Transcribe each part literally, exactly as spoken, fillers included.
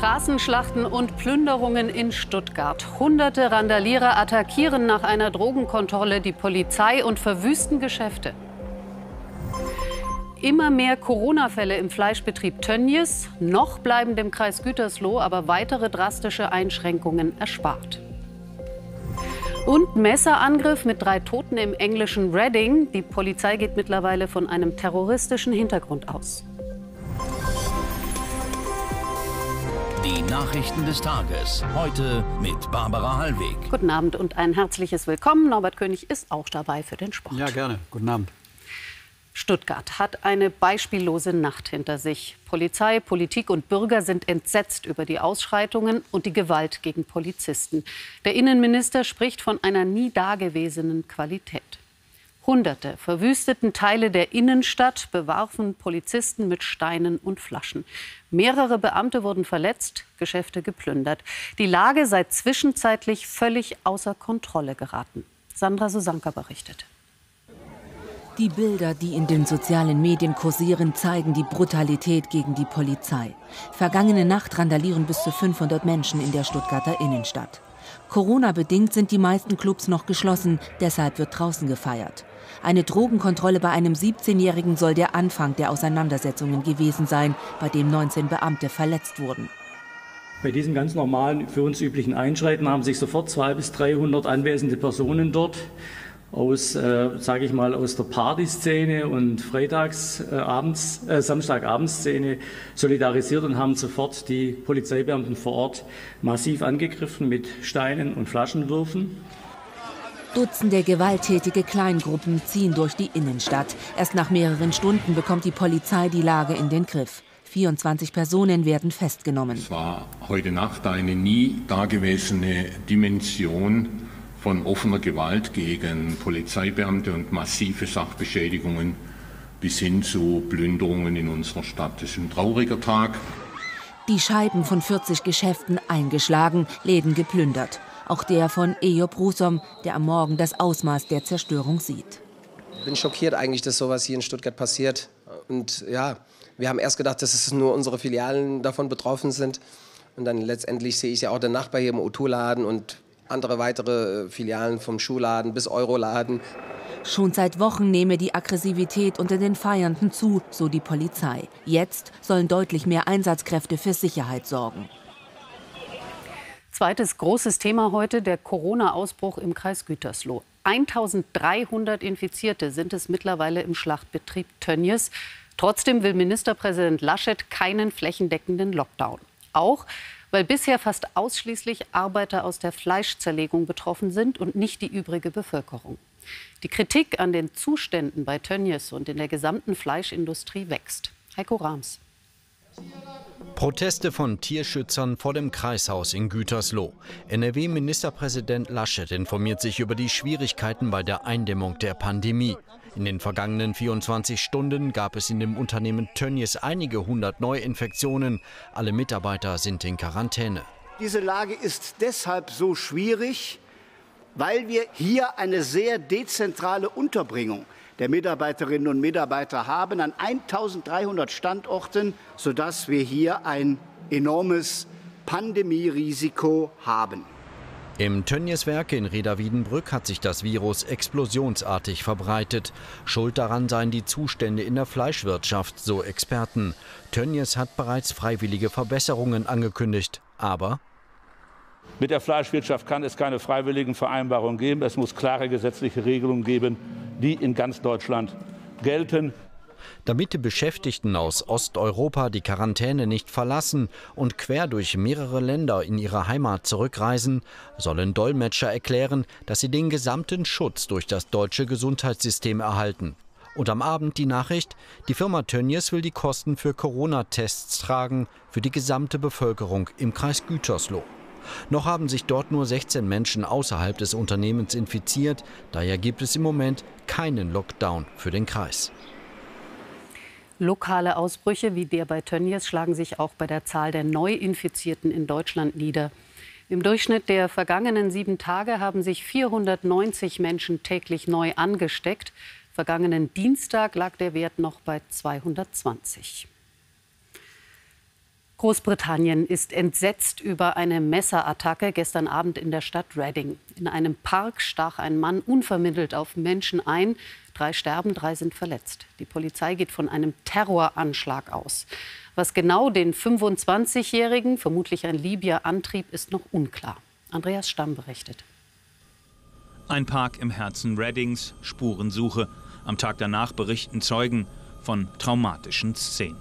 Straßenschlachten und Plünderungen in Stuttgart. Hunderte Randalierer attackieren nach einer Drogenkontrolle die Polizei und verwüsten Geschäfte. Immer mehr Corona-Fälle im Fleischbetrieb Tönnies. Noch bleiben dem Kreis Gütersloh aber weitere drastische Einschränkungen erspart. Und Messerangriff mit drei Toten im englischen Reading. Die Polizei geht mittlerweile von einem terroristischen Hintergrund aus. Die Nachrichten des Tages. Heute mit Barbara Hallweg. Guten Abend und ein herzliches Willkommen. Norbert König ist auch dabei für den Sport. Ja, gerne. Guten Abend. Stuttgart hat eine beispiellose Nacht hinter sich. Polizei, Politik und Bürger sind entsetzt über die Ausschreitungen und die Gewalt gegen Polizisten. Der Innenminister spricht von einer nie dagewesenen Qualität. Hunderte verwüsteten Teile der Innenstadt bewarfen Polizisten mit Steinen und Flaschen. Mehrere Beamte wurden verletzt, Geschäfte geplündert. Die Lage sei zwischenzeitlich völlig außer Kontrolle geraten. Sandra Susanka berichtet. Die Bilder, die in den sozialen Medien kursieren, zeigen die Brutalität gegen die Polizei. Vergangene Nacht randalieren bis zu fünfhundert Menschen in der Stuttgarter Innenstadt. Corona-bedingt sind die meisten Clubs noch geschlossen, deshalb wird draußen gefeiert. Eine Drogenkontrolle bei einem siebzehnjährigen soll der Anfang der Auseinandersetzungen gewesen sein, bei dem neunzehn Beamte verletzt wurden. Bei diesem ganz normalen, für uns üblichen Einschreiten haben sich sofort zweihundert bis dreihundert anwesende Personen dort aus, äh, sage ich mal, aus der Partyszene und Freitagsabends, äh, äh, Samstagabendszene solidarisiert und haben sofort die Polizeibeamten vor Ort massiv angegriffen mit Steinen und Flaschenwürfen. Dutzende gewalttätige Kleingruppen ziehen durch die Innenstadt. Erst nach mehreren Stunden bekommt die Polizei die Lage in den Griff. vierundzwanzig Personen werden festgenommen. Es war heute Nacht eine nie dagewesene Dimension von offener Gewalt gegen Polizeibeamte und massive Sachbeschädigungen bis hin zu Plünderungen in unserer Stadt. Das ist ein trauriger Tag. Die Scheiben von vierzig Geschäften eingeschlagen, Läden geplündert. Auch der von Ejo Brusom, der am Morgen das Ausmaß der Zerstörung sieht. Ich bin schockiert eigentlich, dass sowas hier in Stuttgart passiert. Und ja, wir haben erst gedacht, dass es nur unsere Filialen davon betroffen sind. Und dann letztendlich sehe ich ja auch den Nachbar hier im O zwei-Laden und andere weitere Filialen vom Schuhladen bis Euroladen. Schon seit Wochen nehme die Aggressivität unter den Feiernden zu, so die Polizei. Jetzt sollen deutlich mehr Einsatzkräfte für Sicherheit sorgen. Zweites großes Thema heute, der Corona-Ausbruch im Kreis Gütersloh. eintausenddreihundert Infizierte sind es mittlerweile im Schlachtbetrieb Tönnies. Trotzdem will Ministerpräsident Laschet keinen flächendeckenden Lockdown. Auch weil bisher fast ausschließlich Arbeiter aus der Fleischzerlegung betroffen sind und nicht die übrige Bevölkerung. Die Kritik an den Zuständen bei Tönnies und in der gesamten Fleischindustrie wächst. Heiko Rahms. Proteste von Tierschützern vor dem Kreishaus in Gütersloh. N R W-Ministerpräsident Laschet informiert sich über die Schwierigkeiten bei der Eindämmung der Pandemie. In den vergangenen vierundzwanzig Stunden gab es in dem Unternehmen Tönnies einige hundert Neuinfektionen. Alle Mitarbeiter sind in Quarantäne. Diese Lage ist deshalb so schwierig, weil wir hier eine sehr dezentrale Unterbringung der Mitarbeiterinnen und Mitarbeiter haben an eintausenddreihundert Standorten, sodass wir hier ein enormes Pandemierisiko haben. Im Tönnies-Werk in Rheda-Wiedenbrück hat sich das Virus explosionsartig verbreitet. Schuld daran seien die Zustände in der Fleischwirtschaft, so Experten. Tönnies hat bereits freiwillige Verbesserungen angekündigt, aber mit der Fleischwirtschaft kann es keine freiwilligen Vereinbarungen geben. Es muss klare gesetzliche Regelungen geben, die in ganz Deutschland gelten. Damit die Beschäftigten aus Osteuropa die Quarantäne nicht verlassen und quer durch mehrere Länder in ihre Heimat zurückreisen, sollen Dolmetscher erklären, dass sie den gesamten Schutz durch das deutsche Gesundheitssystem erhalten. Und am Abend die Nachricht, die Firma Tönnies will die Kosten für Corona-Tests tragen, für die gesamte Bevölkerung im Kreis Gütersloh. Noch haben sich dort nur sechzehn Menschen außerhalb des Unternehmens infiziert. Daher gibt es im Moment keinen Lockdown für den Kreis. Lokale Ausbrüche wie der bei Tönnies schlagen sich auch bei der Zahl der Neuinfizierten in Deutschland nieder. Im Durchschnitt der vergangenen sieben Tage haben sich vierhundertneunzig Menschen täglich neu angesteckt. Vergangenen Dienstag lag der Wert noch bei zweihundertzwanzig. Großbritannien ist entsetzt über eine Messerattacke gestern Abend in der Stadt Reading. In einem Park stach ein Mann unvermittelt auf Menschen ein. Drei sterben, drei sind verletzt. Die Polizei geht von einem Terroranschlag aus. Was genau den fünfundzwanzigjährigen, vermutlich ein Libyer, antrieb, ist noch unklar. Andreas Stamm berichtet. Ein Park im Herzen Readings, Spurensuche. Am Tag danach berichten Zeugen von traumatischen Szenen.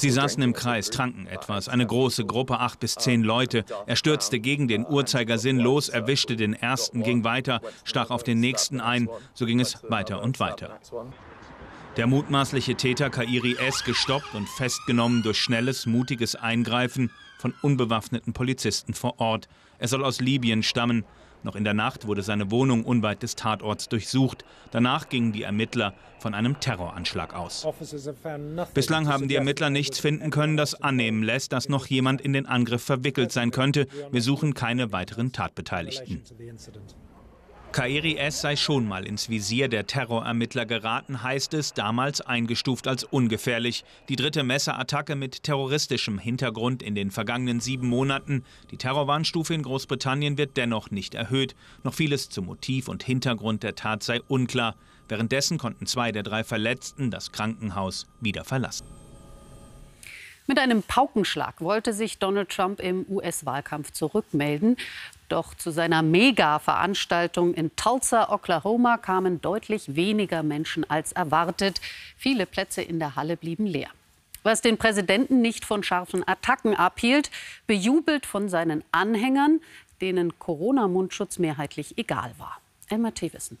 Sie saßen im Kreis, tranken etwas, eine große Gruppe, acht bis zehn Leute. Er stürzte gegen den Uhrzeigersinn los, erwischte den ersten, ging weiter, stach auf den nächsten ein. So ging es weiter und weiter. Der mutmaßliche Täter Khairi S. gestoppt und festgenommen durch schnelles, mutiges Eingreifen von unbewaffneten Polizisten vor Ort. Er soll aus Libyen stammen. Noch in der Nacht wurde seine Wohnung unweit des Tatorts durchsucht. Danach gingen die Ermittler von einem Terroranschlag aus. Bislang haben die Ermittler nichts finden können, das annehmen lässt, dass noch jemand in den Angriff verwickelt sein könnte. Wir suchen keine weiteren Tatbeteiligten. Khairi S. sei schon mal ins Visier der Terrorermittler geraten, heißt es, damals eingestuft als ungefährlich. Die dritte Messerattacke mit terroristischem Hintergrund in den vergangenen sieben Monaten. Die Terrorwarnstufe in Großbritannien wird dennoch nicht erhöht. Noch vieles zum Motiv und Hintergrund der Tat sei unklar. Währenddessen konnten zwei der drei Verletzten das Krankenhaus wieder verlassen. Mit einem Paukenschlag wollte sich Donald Trump im U S-Wahlkampf zurückmelden. Doch zu seiner Mega-Veranstaltung in Tulsa, Oklahoma, kamen deutlich weniger Menschen als erwartet. Viele Plätze in der Halle blieben leer. Was den Präsidenten nicht von scharfen Attacken abhielt, bejubelt von seinen Anhängern, denen Corona-Mundschutz mehrheitlich egal war. Anna Thewissen.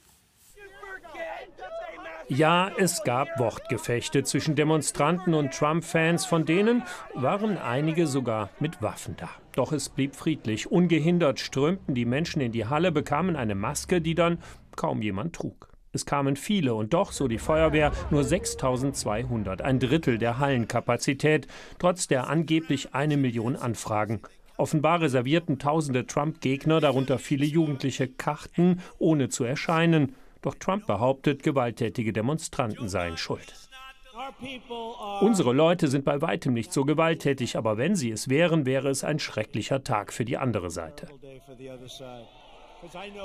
Ja, es gab Wortgefechte zwischen Demonstranten und Trump-Fans. Von denen waren einige sogar mit Waffen da. Doch es blieb friedlich. Ungehindert strömten die Menschen in die Halle, bekamen eine Maske, die dann kaum jemand trug. Es kamen viele und doch, so die Feuerwehr, nur sechstausendzweihundert, ein Drittel der Hallenkapazität, trotz der angeblich eine Million Anfragen. Offenbar reservierten tausende Trump-Gegner, darunter viele Jugendliche, Karten, ohne zu erscheinen. Doch Trump behauptet, gewalttätige Demonstranten seien schuld. Unsere Leute sind bei weitem nicht so gewalttätig, aber wenn sie es wären, wäre es ein schrecklicher Tag für die andere Seite.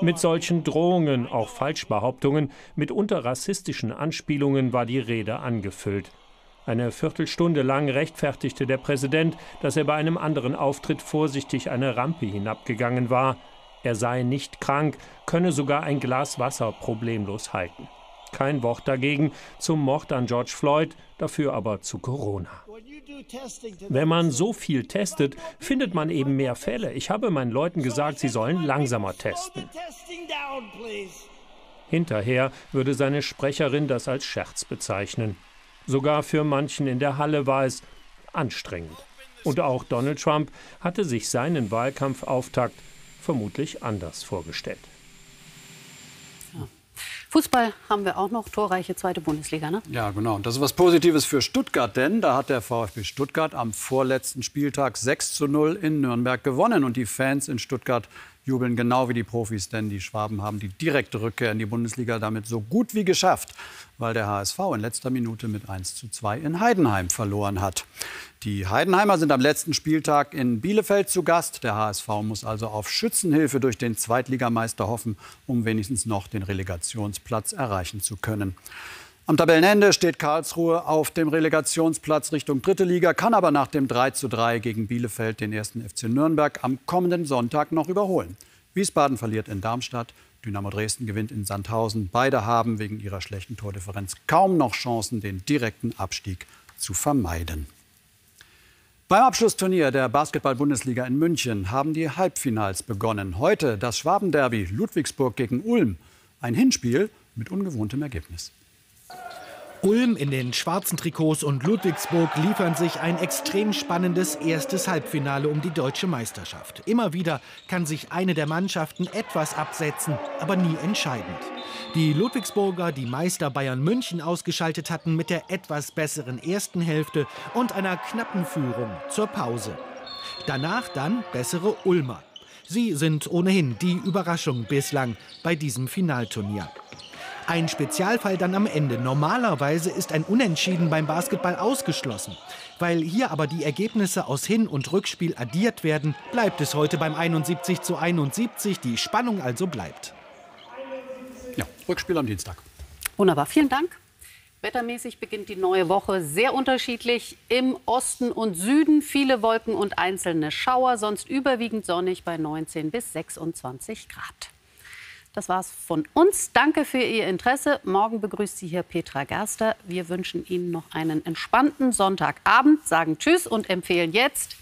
Mit solchen Drohungen, auch Falschbehauptungen, mitunter rassistischen Anspielungen war die Rede angefüllt. Eine Viertelstunde lang rechtfertigte der Präsident, dass er bei einem anderen Auftritt vorsichtig eine Rampe hinabgegangen war. Er sei nicht krank, könne sogar ein Glas Wasser problemlos halten. Kein Wort dagegen zum Mord an George Floyd, dafür aber zu Corona. Wenn man so viel testet, findet man eben mehr Fälle. Ich habe meinen Leuten gesagt, sie sollen langsamer testen. Hinterher würde seine Sprecherin das als Scherz bezeichnen. Sogar für manchen in der Halle war es anstrengend. Und auch Donald Trump hatte sich seinen Wahlkampfauftakt vermutlich anders vorgestellt. Ja. Fußball haben wir auch noch, torreiche zweite Bundesliga, ne? Ja, genau. Und das ist was Positives für Stuttgart, denn da hat der VfB Stuttgart am vorletzten Spieltag sechs zu null in Nürnberg gewonnen. Und die Fans in Stuttgart jubeln genau wie die Profis, denn die Schwaben haben die direkte Rückkehr in die Bundesliga damit so gut wie geschafft, weil der H S V in letzter Minute mit eins zu zwei in Heidenheim verloren hat. Die Heidenheimer sind am letzten Spieltag in Bielefeld zu Gast. Der H S V muss also auf Schützenhilfe durch den Zweitligameister hoffen, um wenigstens noch den Relegationsplatz erreichen zu können. Am Tabellenende steht Karlsruhe auf dem Relegationsplatz Richtung dritte Liga, kann aber nach dem drei zu drei gegen Bielefeld den ersten F C Nürnberg am kommenden Sonntag noch überholen. Wiesbaden verliert in Darmstadt, Dynamo Dresden gewinnt in Sandhausen. Beide haben wegen ihrer schlechten Tordifferenz kaum noch Chancen, den direkten Abstieg zu vermeiden. Beim Abschlussturnier der Basketball-Bundesliga in München haben die Halbfinals begonnen. Heute das Schwabenderby Ludwigsburg gegen Ulm. Ein Hinspiel mit ungewohntem Ergebnis. Ulm in den schwarzen Trikots und Ludwigsburg liefern sich ein extrem spannendes erstes Halbfinale um die deutsche Meisterschaft. Immer wieder kann sich eine der Mannschaften etwas absetzen, aber nie entscheidend. Die Ludwigsburger, die Meister Bayern München ausgeschaltet hatten, mit der etwas besseren ersten Hälfte und einer knappen Führung zur Pause. Danach dann bessere Ulmer. Sie sind ohnehin die Überraschung bislang bei diesem Finalturnier. Ein Spezialfall dann am Ende. Normalerweise ist ein Unentschieden beim Basketball ausgeschlossen. Weil hier aber die Ergebnisse aus Hin- und Rückspiel addiert werden, bleibt es heute beim einundsiebzig zu einundsiebzig. Die Spannung also bleibt. Ja, Rückspiel am Dienstag. Wunderbar, vielen Dank. Wettermäßig beginnt die neue Woche sehr unterschiedlich. Im Osten und Süden viele Wolken und einzelne Schauer, sonst überwiegend sonnig bei neunzehn bis sechsundzwanzig Grad. Das war's von uns. Danke für Ihr Interesse. Morgen begrüßt Sie hier Petra Gerster. Wir wünschen Ihnen noch einen entspannten Sonntagabend, sagen Tschüss und empfehlen jetzt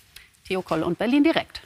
Theo Koll und Berlin direkt.